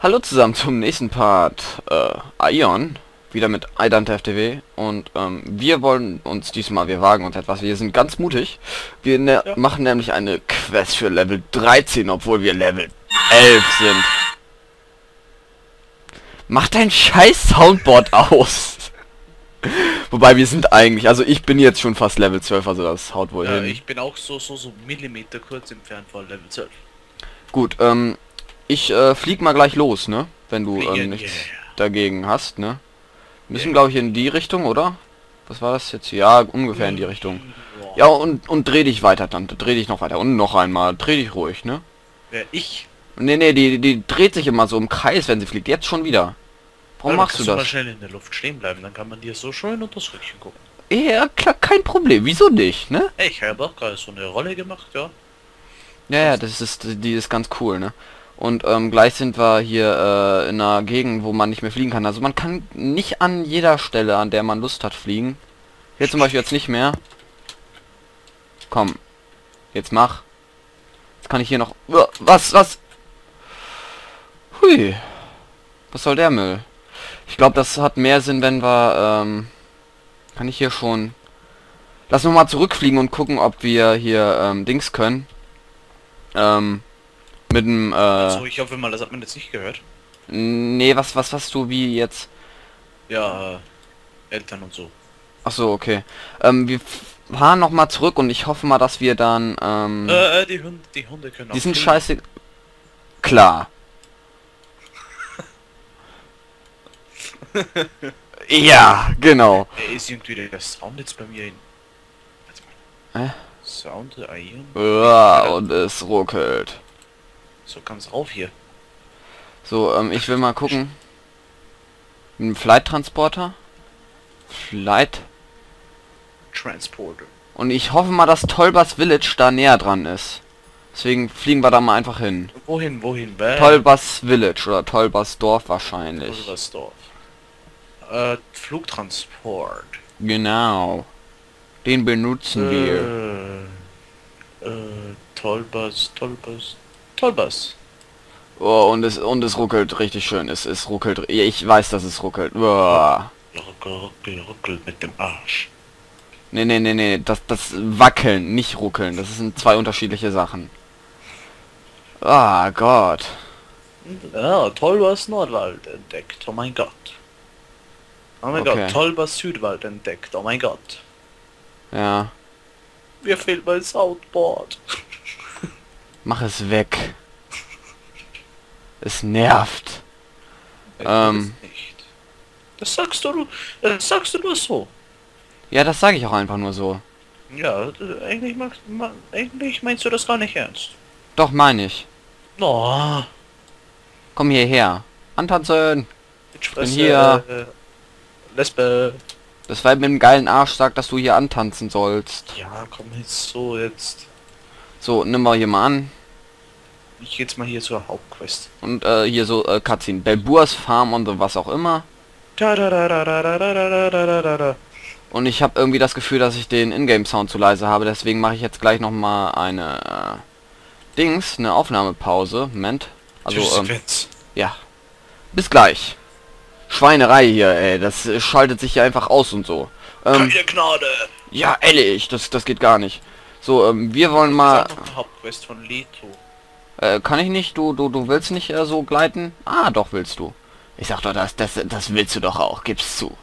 Hallo zusammen zum nächsten Part Aion, wieder mit iD4nteFTW und wir wollen uns diesmal, wir wagen uns etwas, wir sind ganz mutig. Wir machen nämlich eine Quest für Level 13, obwohl wir Level 11 sind. Mach dein scheiß Soundboard aus! Wobei wir sind eigentlich, also ich bin jetzt schon fast Level 12, also das haut wohl hin. Ich bin auch so Millimeter kurz entfernt von Level 12. Gut, ich flieg mal gleich los, ne? Wenn du nichts dagegen hast, ne? Müssen, glaube ich, in die Richtung, oder? Was war das jetzt? Ja, ungefähr in die Richtung. Ja, und dreh dich weiter, Dante. Dreh dich noch weiter. Und noch einmal. Dreh dich ruhig, ne? Wer, ich? Nee, die dreht sich immer so im Kreis, wenn sie fliegt. Jetzt schon wieder. Warum machst du das? Mal schnell in der Luft stehen bleiben, dann kann man dir so schön unter das Rückchen gucken. Ja, klar, kein Problem. Wieso nicht, ne? Ey, ich habe auch gerade so eine Rolle gemacht, ja. Ja, die ist ganz cool, ne? Und gleich sind wir hier in einer Gegend, wo man nicht mehr fliegen kann. Also man kann nicht an jeder Stelle, an der man Lust hat, fliegen. Hier zum Beispiel jetzt nicht mehr. Komm. Jetzt mach. Jetzt kann ich hier noch... Was? Hui. Was soll der Müll? Ich glaube, das hat mehr Sinn, wenn wir... Kann ich hier schon... Lass noch mal zurückfliegen und gucken, ob wir hier Dings können. Mit dem, also, ich hoffe mal, das hat man jetzt nicht gehört. Nee, was hast du wie jetzt? Ja, Eltern und so. Ach so, okay. Wir fahren nochmal zurück und ich hoffe mal, dass wir dann, die Hunde können auch. Die sind scheiße... Klar. Ja, genau. Ist irgendwie der Sound jetzt bei mir hin. Warte mal. Sound, ja, und es ruckelt. So kann's auf hier. So, ich will mal gucken. Ein Flight-Transporter. Flight-Transporter. Und ich hoffe mal, dass Tolbas Village da näher dran ist. Deswegen fliegen wir da mal einfach hin. Wohin? Tolbas Village oder Tolbas Dorf wahrscheinlich. Tolbas Dorf. Flugtransport. Genau. Den benutzen wir. Tolbas. Oh, und es ruckelt richtig schön. Es ruckelt. Ich weiß, dass es ruckelt. Oh. Ruckel mit dem Arsch. Nee. Das Wackeln, nicht ruckeln. Das sind zwei unterschiedliche Sachen. Ah, Gott. Ja, Tolbas Nordwald entdeckt. Oh mein Gott. Oh mein Gott. Tolbas Südwald entdeckt. Oh mein Gott. Ja. Mir fehlt mein Soundboard. Mach es weg. Es nervt. Nicht. Das sagst du nur so. Ja, das sage ich auch einfach nur so. Ja, eigentlich meinst du das gar nicht ernst. Doch, meine ich. Oh. Komm hierher. Antanzen. Ich bin hier. Lesbe. Das Weib mit dem geilen Arsch sagt, dass du hier antanzen sollst. Ja, komm jetzt so jetzt. So, nimm mal hier mal an. Ich geh jetzt mal hier zur Hauptquest. Und hier so Cutscene. Belbus Farm und so was auch immer. Und ich habe irgendwie das Gefühl, dass ich den Ingame-Sound zu leise habe. Deswegen mache ich jetzt gleich nochmal eine eine Aufnahmepause. Moment. Also, ja. Bis gleich. Schweinerei hier, ey. Das schaltet sich ja einfach aus und so. Keine Gnade. Ja, ehrlich. Das geht gar nicht. So, wir wollen mal... Hauptquest von Leto. Kann ich nicht? Du willst nicht so gleiten? Ah, doch willst du. Ich sag doch, das willst du doch auch. Gib's zu.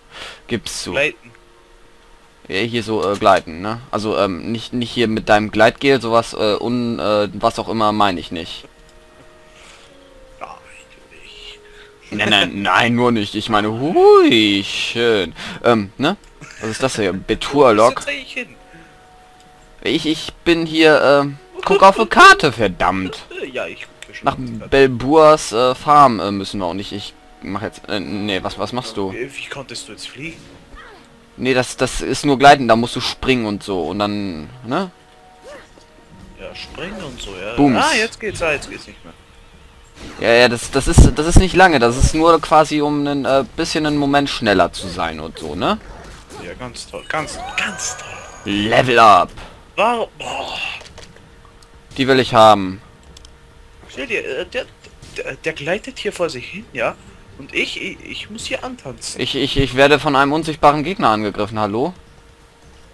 Gleiten. Ja, hier so gleiten, ne? Also nicht hier mit deinem Gleitgel, sowas was auch immer, meine ich nicht. Nein, nur nicht. Ich meine, hui, schön. Ne? Was ist das hier? Beturlock. Ich bin hier, guck auf eine Karte, verdammt. Ja, ich gucke schon. Nach Belbus Farm müssen wir auch nicht. Ich mach jetzt, nee, was machst du? Wie konntest du jetzt fliegen? Nee, das ist nur Gleiten, da musst du springen und so. Und dann, ne? Ja, springen und so, ja. Booms. Ah, jetzt geht's nicht mehr. Ja, das ist nicht lange. Das ist nur quasi, um ein bisschen einen Moment schneller zu sein und so, ne? Ja, ganz toll, ganz toll. Level up. Warum? Die will ich haben. Stell dir, der gleitet hier vor sich hin, ja? Und ich muss hier antanzen. Ich werde von einem unsichtbaren Gegner angegriffen, hallo?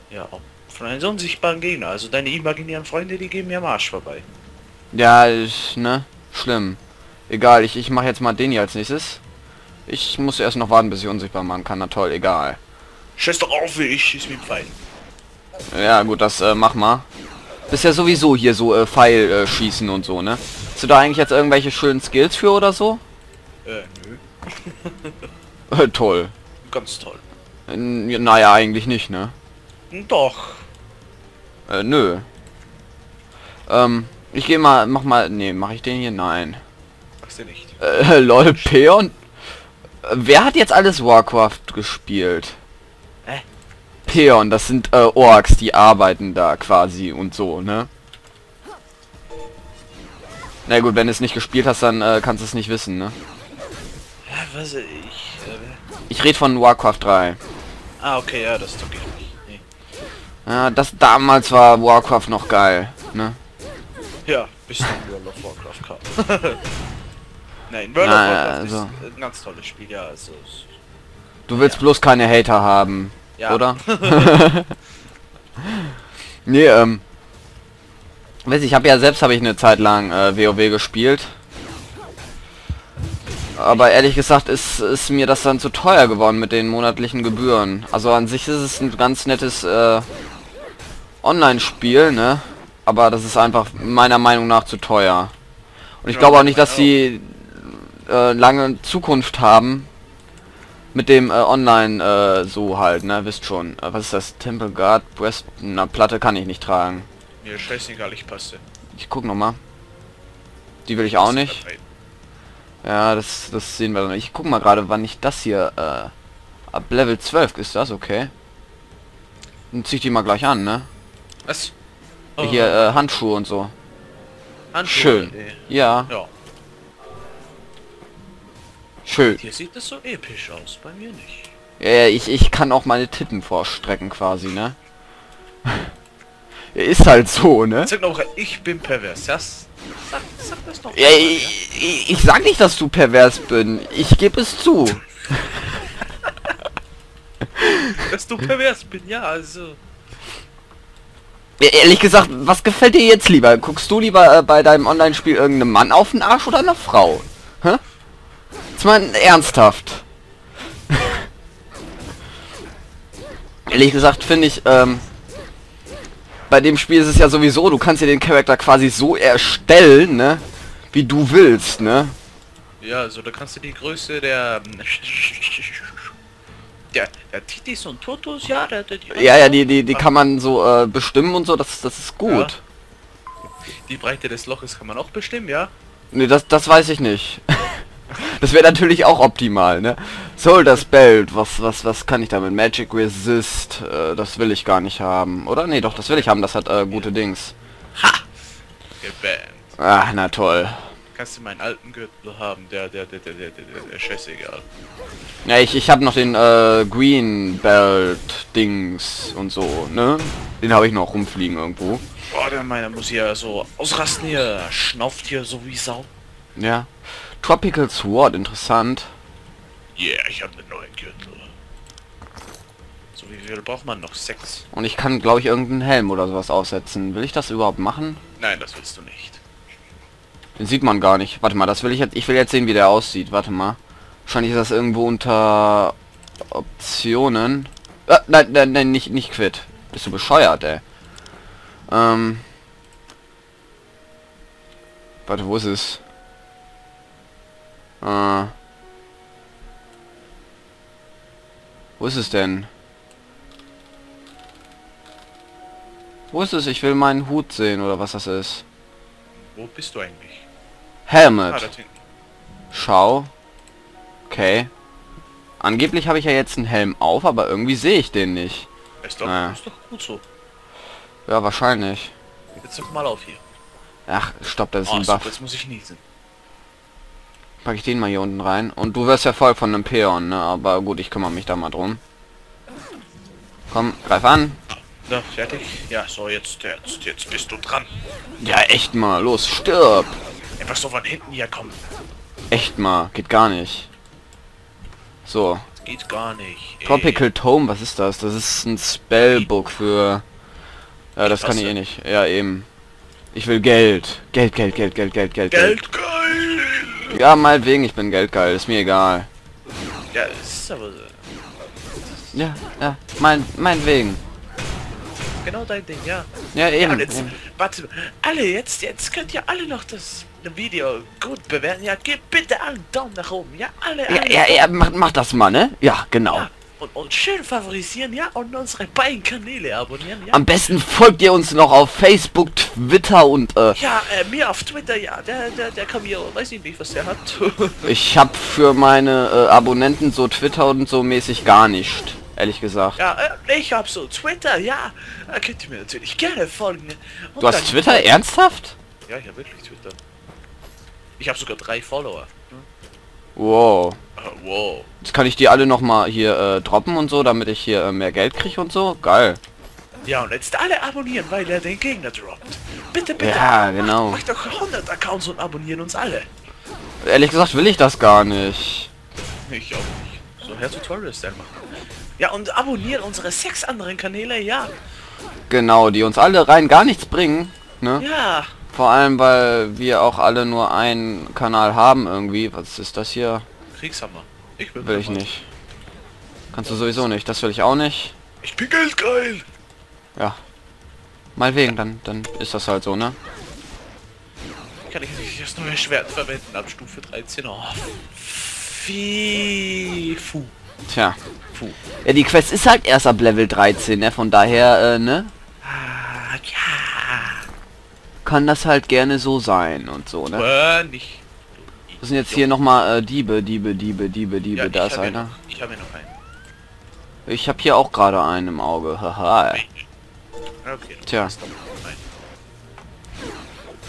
Ja, von einem unsichtbaren Gegner. Also deine imaginären Freunde, die geben mir am Arsch vorbei. Ja, ist, ne? Schlimm. Egal, ich mache jetzt mal den hier als nächstes. Ich muss erst noch warten, bis ich unsichtbar machen kann. Na toll, egal. Scheiß doch auf, ich schieß mit Pfeil. Ja gut, das mach mal. Bist ja sowieso hier so Pfeil schießen und so, ne? Hast du da eigentlich jetzt irgendwelche schönen Skills für oder so? Nö. Toll. Ganz toll. Naja, eigentlich nicht, ne? Doch. Nö. Ich gehe mal, mach mal, ne, mach ich den hier? Nein. Machst du nicht. Lol, Peon? Wer hat jetzt alles Warcraft gespielt? Peon, das sind Orks, die arbeiten da quasi und so, ne? Na gut, wenn du es nicht gespielt hast, dann kannst du es nicht wissen, ne? Ja, was ich... Ich rede von Warcraft 3. Ah, okay, ja, das ist okay. Nee. Ja, das damals war Warcraft noch geil, ne? Ja, bis dann World of Warcraft kam. Nein, World of Warcraft also ist ein ganz tolles Spiel, ja, also... Du willst bloß keine Hater haben, ja, oder? Nee, weiß ich, habe ich eine Zeit lang WoW gespielt. Aber ehrlich gesagt ist mir das dann zu teuer geworden mit den monatlichen Gebühren. Also an sich ist es ein ganz nettes Online-Spiel, ne? Aber das ist einfach meiner Meinung nach zu teuer. Und ich glaube auch nicht, dass sie lange Zukunft haben mit dem Online so halt, ne? Wisst schon. Was ist das? Temple Guard Breast? Na, Platte kann ich nicht tragen. Mir scheißegal, ich passe. Ich guck nochmal. Die will ich auch nicht. Ja, das sehen wir dann. Ich guck mal gerade, wann ich das hier... ab Level 12 ist das, okay. Dann zieh ich die mal gleich an, ne? Was? Oh. Hier, Handschuhe und so. Handschuhe? Schön. Ja. Ja. Schön. Hier sieht das so episch aus, bei mir nicht. Ja, ich kann auch meine Titten vorstrecken quasi, ne? Ist halt so, ne? Sag noch, ich bin pervers. Das, sag das doch. Ja, mal, ich sag nicht, dass du pervers bin. Ich gebe es zu. Dass du pervers bin, ja, also. Ja, ehrlich gesagt, was gefällt dir jetzt lieber? Guckst du lieber bei deinem Online-Spiel irgendeinem Mann auf den Arsch oder einer Frau? Hä? Jetzt mal ernsthaft. Ehrlich gesagt finde ich, bei dem Spiel ist es ja sowieso, du kannst dir den Charakter quasi so erstellen, ne? Wie du willst, ne? Ja, also da kannst du die Größe der Titis und Totos, ja, die kann man so bestimmen und so, das ist gut. Ja. Die Breite des Loches kann man auch bestimmen, ja? Ne, das weiß ich nicht. Das wäre natürlich auch optimal, ne? Tolbas Belt, was kann ich damit? Magic Resist, das will ich gar nicht haben. Oder? Nee, doch, das will ich haben, das hat gute Dings. Ha! Gebannt. Ach, na toll. Kannst du meinen alten Gürtel haben, der scheißegal. Ja, ich habe noch den Green Belt Dings und so, ne? Den habe ich noch rumfliegen irgendwo. Boah, der meiner muss hier so ausrasten hier, schnauft hier so wie Sau. Ja. Tropical Sword, interessant. Ja, yeah, ich habe einen neuen Gürtel. So, wie viel braucht man noch? 6. Und ich kann, glaube ich, irgendeinen Helm oder sowas aufsetzen. Will ich das überhaupt machen? Nein, das willst du nicht. Den sieht man gar nicht. Warte mal, das will ich jetzt. Ich will jetzt sehen, wie der aussieht. Warte mal. Wahrscheinlich ist das irgendwo unter Optionen. Nein, nicht quit. Bist du bescheuert, ey? Warte, wo ist es? Wo ist es denn? Wo ist es? Ich will meinen Hut sehen, oder was das ist. Wo bist du eigentlich? Helmet. Ah, schau. Okay. Angeblich habe ich ja jetzt einen Helm auf, aber irgendwie sehe ich den nicht. Ist doch, naja. Ist doch gut so. Ja, wahrscheinlich. Jetzt doch mal auf hier. Ach, stopp, das ist ein Buff. Jetzt muss ich niesen. Pack ich den mal hier unten rein. Und du wirst ja voll von einem Peon, ne? Aber gut, ich kümmere mich da mal drum. Komm, greif an. So, fertig. Ja, so, jetzt bist du dran. Ja, echt mal. Los, stirb. Etwas so von hinten hier kommen. Echt mal, geht gar nicht. So. Das geht gar nicht. Ey. Tropical Tome, was ist das? Das ist ein Spellbook für... Ja, das kann ich eh nicht. Ja, eben. Ich will Geld. Geld, Geld, Geld, Geld, Geld, Geld. Geld geil! Ja, meinetwegen, ich bin geldgeil, ist mir egal. Ja, ist aber so. Ja, ja, meinetwegen. Genau dein Ding, ja. Ja, eben. Ja, jetzt, eben. Warte, alle, jetzt könnt ihr alle noch das Video gut bewerten. Ja, gebt bitte allen Daumen nach oben. Ja, alle. Ja, mach das mal, ne? Ja, genau. Ja. Und schön favorisieren, ja, und unsere beiden Kanäle abonnieren, ja. Am besten folgt ihr uns noch auf Facebook, Twitter und, Ja, mir auf Twitter, ja, der kann mir, weiß ich nicht, was der hat. Ich hab für meine Abonnenten so Twitter und so mäßig gar nicht, ehrlich gesagt. Ja, ich hab so Twitter, ja, da könnt ihr mir natürlich gerne folgen. Und du hast Twitter? Ernsthaft? Ja, ich hab wirklich Twitter. Ich hab sogar 3 Follower. Wow. Wow. Jetzt kann ich die alle nochmal hier droppen und so, damit ich hier mehr Geld kriege und so. Geil. Ja, und jetzt alle abonnieren, weil er den Gegner droppt. Bitte, bitte. Ja, genau. Mach doch 100 Accounts und abonnieren uns alle. Ehrlich gesagt will ich das gar nicht. Ich auch nicht. So ein Tutorial-Style machen. Ja, und abonnieren unsere 6 anderen Kanäle, ja. Genau, die uns alle rein gar nichts bringen, ne? Ja. Vor allem, weil wir auch alle nur einen Kanal haben irgendwie. Was ist das hier? Kriegshammer. Ich will ich nicht. Kannst du sowieso nicht. Das will ich auch nicht. Ich bin geldgeil. Ja. Mal wegen, dann ist das halt so, ne? Kann ich nicht das neue Schwert verwenden ab Stufe 13? Oh. Fu. Tja. Fu. Ja, die Quest ist halt erst ab Level 13, ne? Von daher, ne? Ah, ja. Kann das halt gerne so sein und so, ne? Nicht. Das sind jetzt hier nochmal Diebe, ja, da ist einer. Ich habe hier noch einen. Ich habe hier auch gerade einen im Auge, haha. Okay, tja.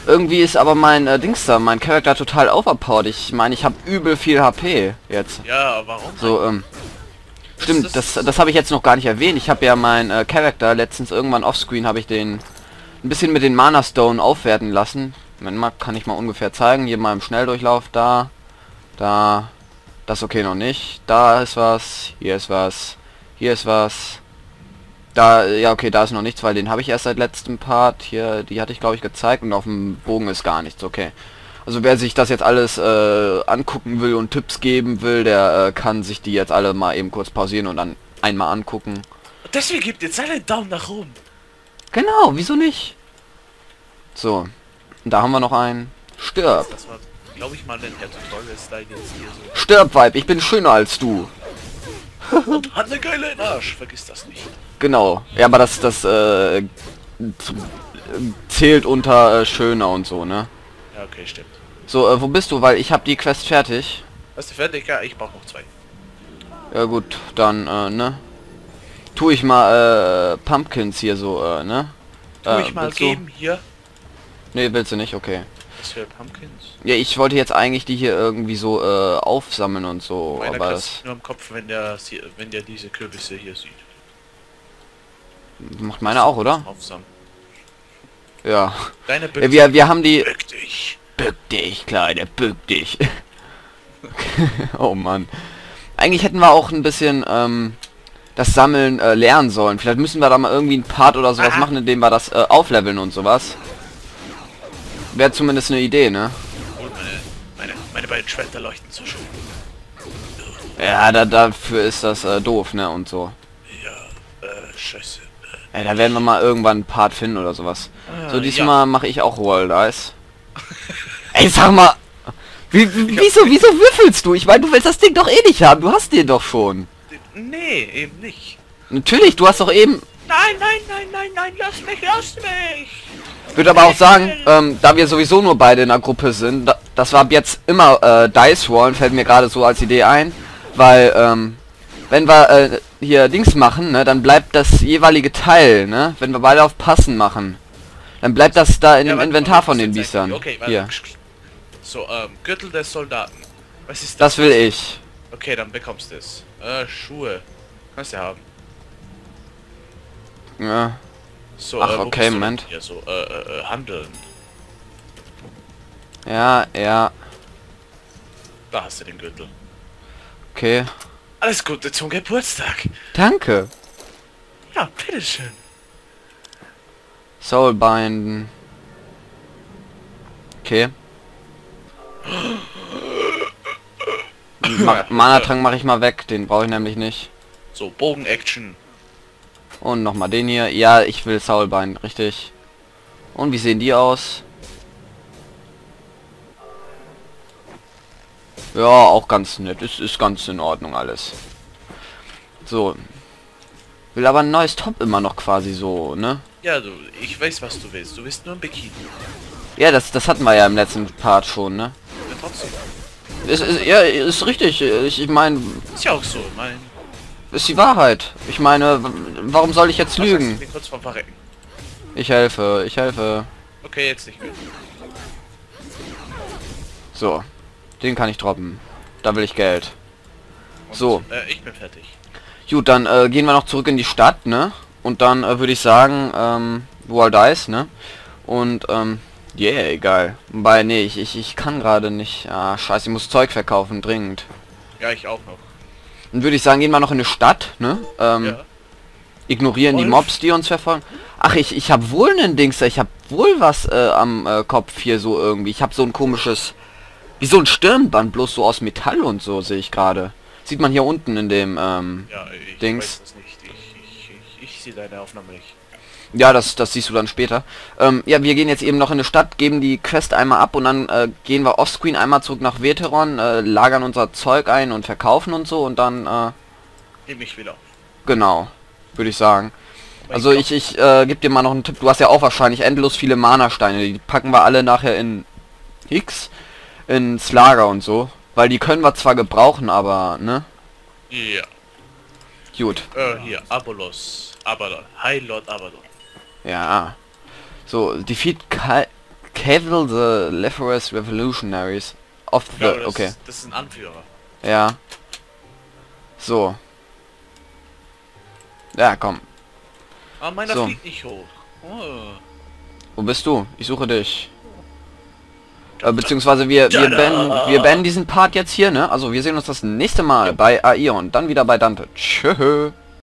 Irgendwie ist aber mein Dings da, mein Charakter total overpowered. Ich meine, ich habe übel viel HP jetzt. Ja, warum? So, stimmt, das habe ich jetzt noch gar nicht erwähnt. Ich habe ja meinen Charakter letztens irgendwann offscreen, habe ich den... ein bisschen mit den Mana Stone aufwerten lassen. Man kann ich mal ungefähr zeigen. Hier mal im Schnelldurchlauf. Da. Das okay noch nicht. Da ist was. Hier ist was. Hier ist was. Da, ja okay, da ist noch nichts, weil den habe ich erst seit letztem Part. Hier, die hatte ich glaube ich gezeigt und auf dem Bogen ist gar nichts. Okay. Also wer sich das jetzt alles angucken will und Tipps geben will, der kann sich die jetzt alle mal eben kurz pausieren und dann einmal angucken. Deswegen gibt jetzt alle einen Daumen nach oben. Genau, wieso nicht? So, da haben wir noch einen. Stirb. Das war, glaube ich, mal ein Tutorial-Style jetzt hier so. Stirb, Weib, ich bin schöner als du. Und hat eine geile Arsch, vergiss das nicht. Genau, ja, aber das zählt unter schöner und so, ne? Ja, okay, stimmt. So, wo bist du? Weil ich habe die Quest fertig. Hast du fertig? Ja, ich brauche noch 2. Ja gut, dann, ne? Tue ich mal Pumpkins hier so, ne? Tue ich mal geben hier? Ne, willst du nicht? Okay. Was für Pumpkins? Ja, ich wollte jetzt eigentlich die hier irgendwie so aufsammeln und so, meiner aber das... nur im Kopf, wenn der diese Kürbisse hier sieht. Macht meiner auch, oder? Aufsammeln. Ja. Deine wir haben die... Bück dich! Bück dich, Kleine, bück dich! Oh Mann. Eigentlich hätten wir auch ein bisschen, das Sammeln lernen sollen. Vielleicht müssen wir da mal irgendwie einen Part oder sowas machen, indem wir das aufleveln und sowas. Wäre zumindest eine Idee, ne? Und meine beiden Schwerter leuchten so schön. Ja, dafür ist das doof, ne? Und so. Ja, scheiße. Ja, da werden wir mal irgendwann einen Part finden oder sowas. So, diesmal mache ich auch World Eyes. Ey, sag mal! Wieso würfelst du? Ich meine, du willst das Ding doch eh nicht haben. Du hast den doch schon. Nee, eben nicht. Natürlich, du hast doch eben... Nein, lass mich! Würde aber auch sagen, da wir sowieso nur beide in der Gruppe sind, das war ab jetzt immer Dice Rollen, fällt mir gerade so als Idee ein, weil, wenn wir hier Dings machen, ne, dann bleibt das jeweilige Teil, ne, wenn wir beide auf Passen machen, dann bleibt das da in dem Inventar von den Biestern. Okay, hier. So, Gürtel des Soldaten. Was ist das? Das will ich. Okay, dann bekommst du es. Schuhe. Kannst du ja haben. Ja. So, ach, okay, Moment. Ja, so, handeln. Ja, ja. Da hast du den Gürtel. Okay. Alles Gute zum Geburtstag. Danke. Ja, bitteschön. Soulbinden. Okay. Mana-Trank mache ich mal weg, den brauche ich nämlich nicht. So, Bogen-Action. Und nochmal den hier. Ja, ich will Saulbein, richtig. Und wie sehen die aus? Ja, auch ganz nett. Es ist ganz in Ordnung alles. So. Will aber ein neues Top immer noch quasi so, ne? Ja, du, ich weiß, was du willst. Du willst nur ein Bikini. Ja, das hatten wir ja im letzten Part schon, ne? Ja, trotzdem. Ja, ist richtig. Ich meine... Ist ja auch so, mein... Ist die Wahrheit. Ich meine, warum soll ich jetzt lügen? Kurz vorm Verrecken. Ich helfe, ich helfe. Okay, jetzt nicht mehr. So. Den kann ich droppen. Da will ich Geld. Und, so. Ich bin fertig. Gut, dann gehen wir noch zurück in die Stadt, ne? Und dann würde ich sagen, World Dice, ne? Und, yeah, egal. Wobei, nee, ich kann gerade nicht. Ah, scheiße, ich muss Zeug verkaufen, dringend. Ja, ich auch noch. Dann würde ich sagen, gehen wir noch in eine Stadt, ne? Ja. Ignorieren Wolf. Die Mobs, die uns verfolgen. Ach, ich habe wohl einen Dings, ich habe wohl was am Kopf hier so irgendwie. Ich habe so ein komisches, wie so ein Stirnband, bloß so aus Metall und so, sehe ich gerade. Sieht man hier unten in dem ja, ich Dings. Weiß das nicht. Ich sehe deine Aufnahme nicht. Ja, das siehst du dann später. Ja, wir gehen jetzt eben noch in eine Stadt, geben die Quest einmal ab und dann gehen wir offscreen einmal zurück nach Veteron, lagern unser Zeug ein und verkaufen und so und dann... Gebe ich wieder. Genau, würde ich sagen. Aber also ich gebe dir mal noch einen Tipp, du hast ja auch wahrscheinlich endlos viele Mana-Steine, die packen wir alle nachher in Hicks, ins Lager und so, weil die können wir zwar gebrauchen, aber, ne? Ja. Gut. Hier, Abolos, Abaddon, High Lord Abaddon. Ja. So, defeat Caval the Leferous Revolutionaries of the... Ja, okay. Das ist ein Anführer. Ja. So. Ja, komm. Ah, meiner so. Fliegt nicht hoch. Oh. Wo bist du? Ich suche dich. Beziehungsweise wir beenden diesen Part jetzt hier, ne? Also wir sehen uns das nächste Mal bei Aion. Dann wieder bei Dante. Tschö.